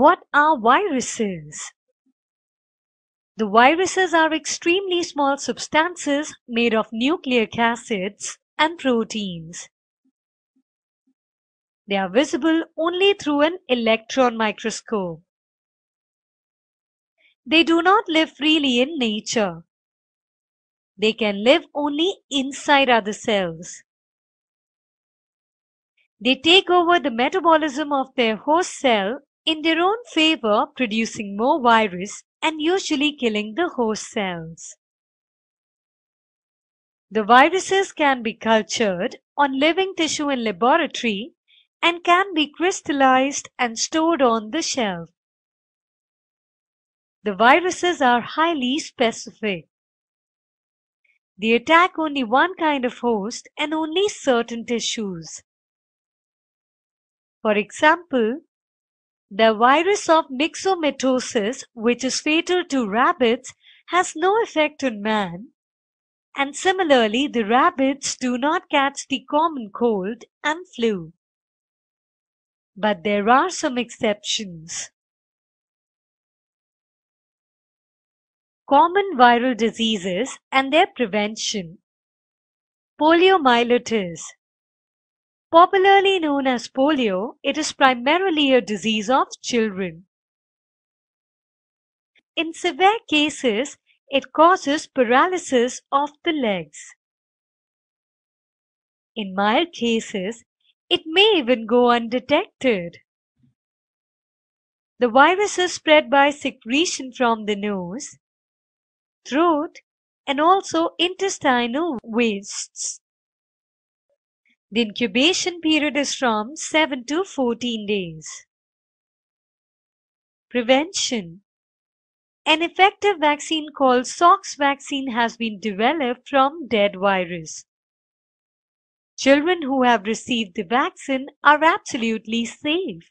What are viruses? The viruses are extremely small substances made of nucleic acids and proteins. They are visible only through an electron microscope. They do not live freely in nature. They can live only inside other cells. They take over the metabolism of their host cell in their own favor, producing more virus and usually killing the host cells. The viruses can be cultured on living tissue in laboratory and can be crystallized and stored on the shelf. The viruses are highly specific. They attack only one kind of host and only certain tissues. For example, the virus of myxomatosis, which is fatal to rabbits, has no effect on man, and similarly the rabbits do not catch the common cold and flu. But there are some exceptions. Common viral diseases and their prevention. Poliomyelitis. Popularly known as polio, it is primarily a disease of children. In severe cases, it causes paralysis of the legs. In mild cases, it may even go undetected. The virus is spread by secretion from the nose, throat, and also intestinal wastes. The incubation period is from 7 to 14 days. Prevention. An effective vaccine called Salk's vaccine has been developed from dead virus. Children who have received the vaccine are absolutely safe.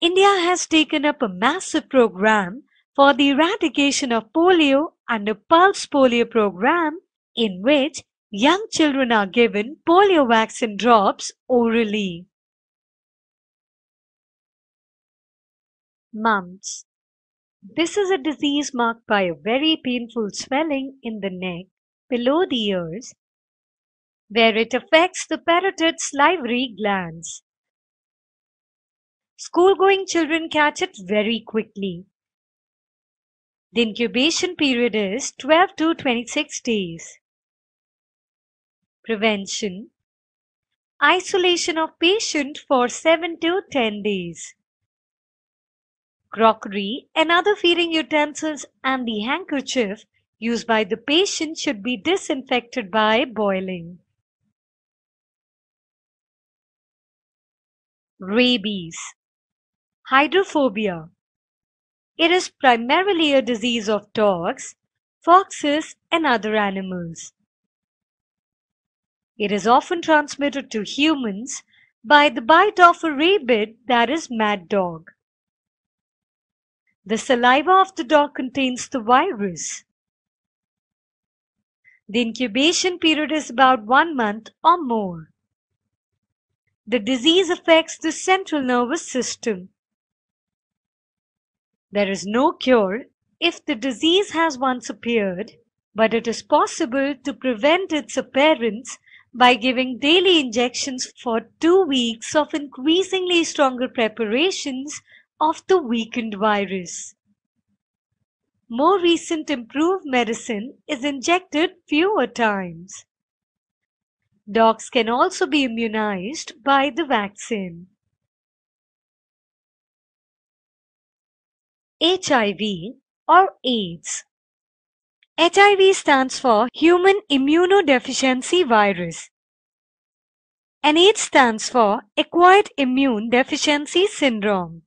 India has taken up a massive program for the eradication of polio under Pulse Polio program, in which young children are given polio vaccine drops orally. Mumps. This is a disease marked by a very painful swelling in the neck below the ears, where it affects the parotid salivary glands. School-going children catch it very quickly. The incubation period is 12 to 26 days. Prevention. Isolation of patient for 7 to 10 days. Crockery and other feeding utensils and the handkerchief used by the patient should be disinfected by boiling. Rabies. Hydrophobia. It is primarily a disease of dogs, foxes, and other animals. It is often transmitted to humans by the bite of a rabid, that is, mad dog. The saliva of the dog contains the virus. The incubation period is about 1 month or more. The disease affects the central nervous system. There is no cure if the disease has once appeared, but it is possible to prevent its appearance by giving daily injections for 2 weeks of increasingly stronger preparations of the weakened virus. More recent improved medicine is injected fewer times. Dogs can also be immunized by the vaccine. HIV or AIDS. HIV stands for Human Immunodeficiency Virus, and AIDS stands for Acquired Immune Deficiency Syndrome.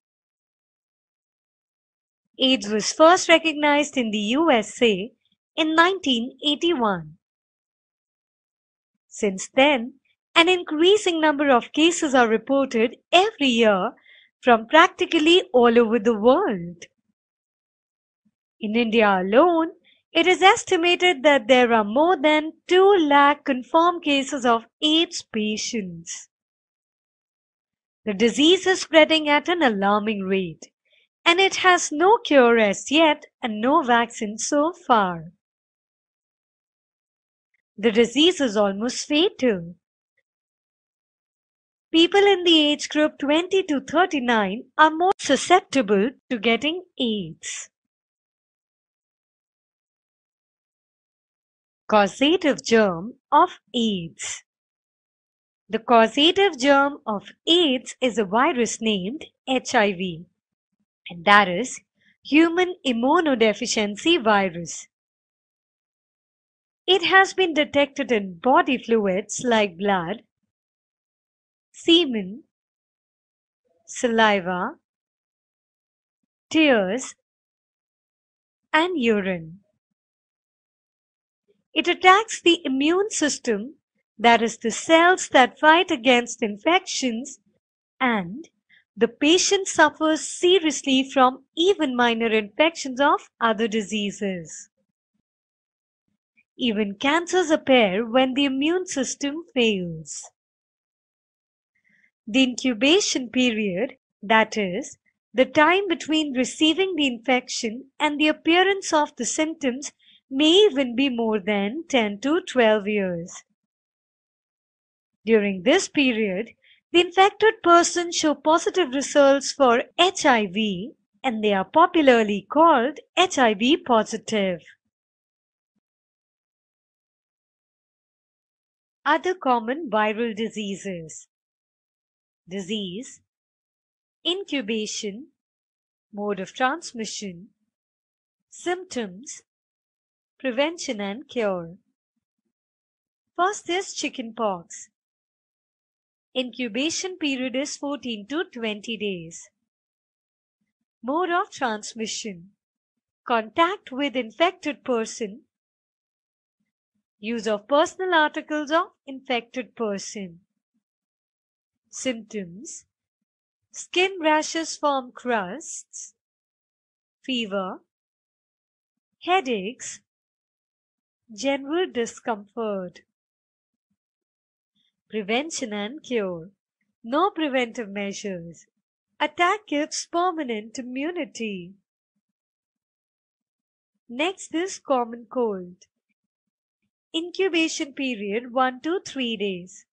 AIDS was first recognized in the USA in 1981. Since then, an increasing number of cases are reported every year from practically all over the world. In India alone, it is estimated that there are more than 2 lakh confirmed cases of AIDS patients. The disease is spreading at an alarming rate, and it has no cure as yet and no vaccine so far. The disease is almost fatal. People in the age group 20 to 39 are more susceptible to getting AIDS. Causative germ of AIDS. The causative germ of AIDS is a virus named HIV, and that is human immunodeficiency virus. It has been detected in body fluids like blood, semen, saliva, tears, and urine. It attacks the immune system, that is the cells that fight against infections, and the patient suffers seriously from even minor infections of other diseases. Even cancers appear when the immune system fails. The incubation period, that is, the time between receiving the infection and the appearance of the symptoms, may even be more than 10 to 12 years. During this period, the infected persons show positive results for HIV, and they are popularly called HIV positive. Other common viral diseases: disease, incubation, mode of transmission, symptoms, prevention and cure. First is chicken pox. Incubation period is 14 to 20 days. Mode of transmission: contact with infected person, use of personal articles of infected person. Symptoms: skin rashes form crusts, fever, headaches, general discomfort. Prevention and cure: no preventive measures. Attack gives permanent immunity. Next is common cold. Incubation period 1 to 3 days.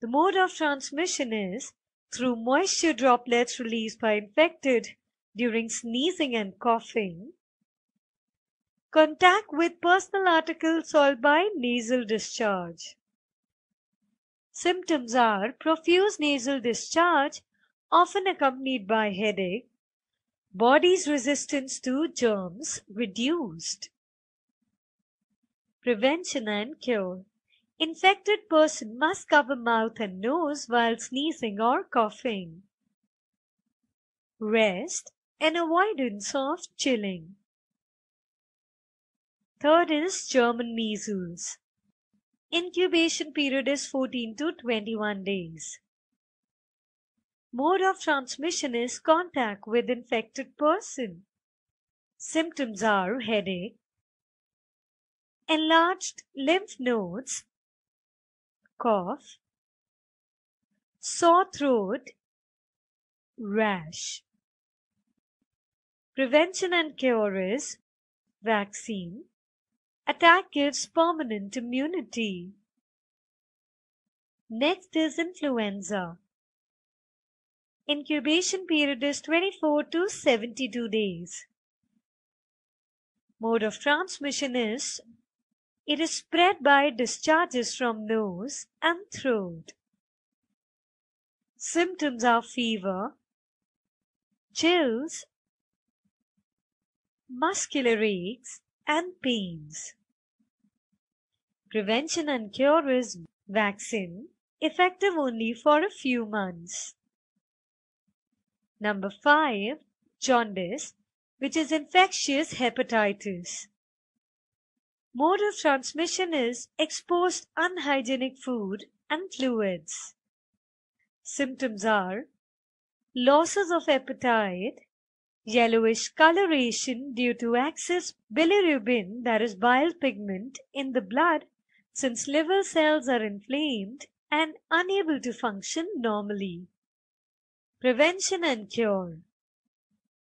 The mode of transmission is through moisture droplets released by infected during sneezing and coughing, contact with personal articles or by nasal discharge. Symptoms are profuse nasal discharge, often accompanied by headache, body's resistance to germs reduced. Prevention and cure: infected person must cover mouth and nose while sneezing or coughing. Rest and avoidance of chilling. Third is German measles. Incubation period is 14 to 21 days. Mode of transmission is contact with infected person. Symptoms are headache, enlarged lymph nodes, cough, sore throat, rash. Prevention and cure is vaccine. Attack gives permanent immunity. Next is influenza. Incubation period is 24 to 72 days. Mode of transmission is: it is spread by discharges from nose and throat. Symptoms are fever, chills, muscular aches, and pains. Prevention and cure is vaccine, effective only for a few months. Number 5, jaundice, which is infectious hepatitis. Mode of transmission is exposed unhygienic food and fluids. Symptoms are losses of appetite, yellowish coloration due to excess bilirubin, that is bile pigment, in the blood since liver cells are inflamed and unable to function normally. Prevention and cure.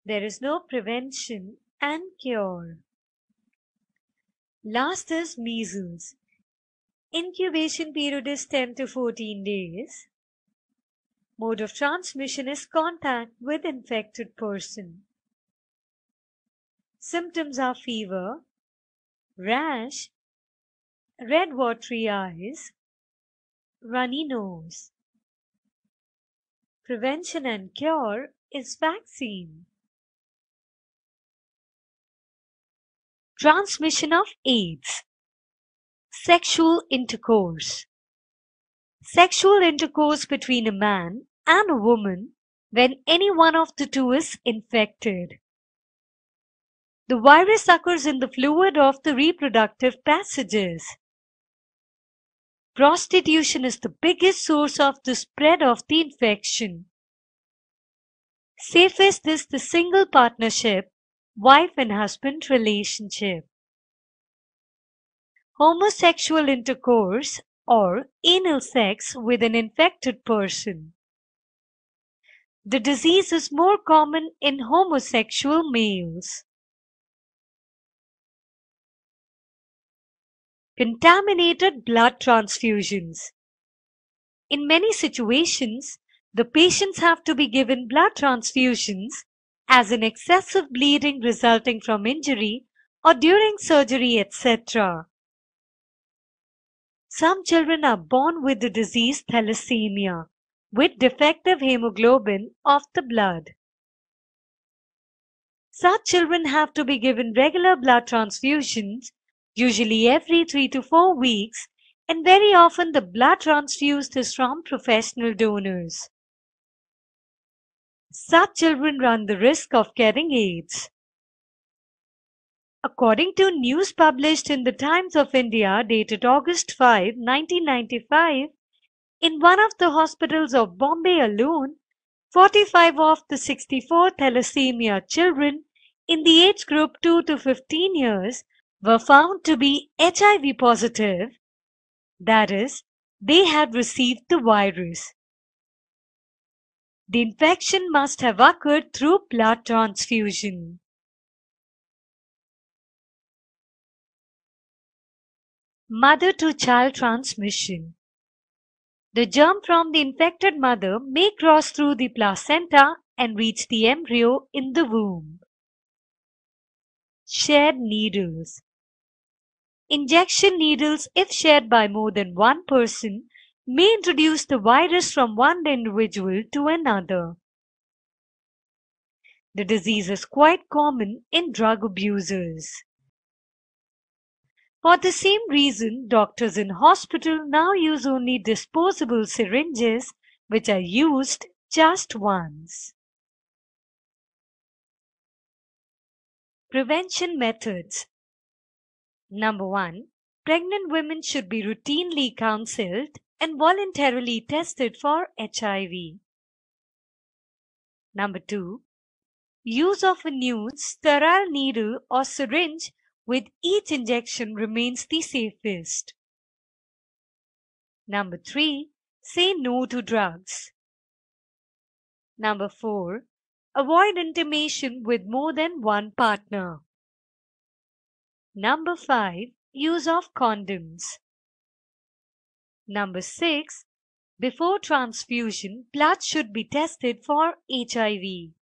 There is no prevention and cure. Last is measles. Incubation period is 10 to 14 days. Mode of transmission is contact with infected person. Symptoms are fever, rash, red watery eyes, runny nose. Prevention and cure is vaccine. Transmission of AIDS. Sexual intercourse. Sexual intercourse between a man and a woman when any one of the two is infected. The virus occurs in the fluid of the reproductive passages. Prostitution is the biggest source of the spread of the infection. Safest is the single partnership, wife and husband relationship. Homosexual intercourse or anal sex with an infected person. The disease is more common in homosexual males. Contaminated blood transfusions. In many situations, the patients have to be given blood transfusions as in excessive bleeding resulting from injury or during surgery, etc. Some children are born with the disease thalassemia with defective hemoglobin of the blood. Such children have to be given regular blood transfusions, usually every 3 to 4 weeks, and very often the blood transfused is from professional donors. Such children run the risk of getting AIDS. According to news published in the Times of India dated August 5, 1995, in one of the hospitals of Bombay alone, 45 of the 64 thalassemia children in the age group 2 to 15 years were found to be HIV positive, that is, they had received the virus. The infection must have occurred through blood transfusion. Mother-to-child transmission. The germ from the infected mother may cross through the placenta and reach the embryo in the womb. Shared needles. Injection needles, if shared by more than one person, may introduce the virus from one individual to another. The disease is quite common in drug abusers. For the same reason, doctors in hospital now use only disposable syringes which are used just once. Prevention methods. Number 1. Pregnant women should be routinely counseled and voluntarily tested for HIV. Number 2. Use of a new sterile needle or syringe with each injection remains the safest. Number 3. Say no to drugs. Number 4. Avoid intimation with more than one partner. Number 5. Use of condoms. Number 6. Before transfusion, blood should be tested for HIV.